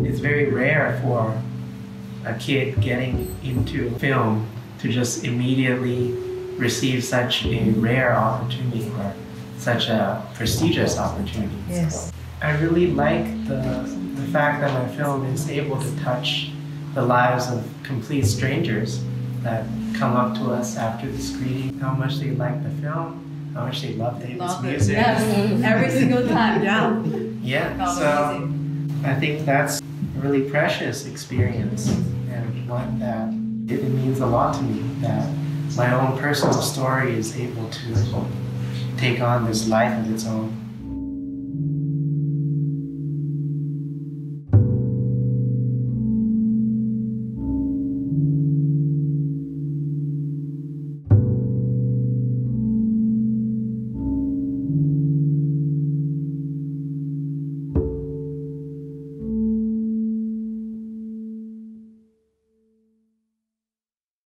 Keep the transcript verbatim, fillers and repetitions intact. It's very rare for a kid getting into film to just immediately receive such a rare opportunity or such a prestigious opportunity. Yes. I really like the, the fact that my film is able to touch the lives of complete strangers that come up to us after the screening, how much they like the film, how much they love David's love music. Yes. Every single time, yeah. Yeah, so amazing. I think that's a really precious experience and one that it means a lot to me, that my own personal story is able to take on this life of its own.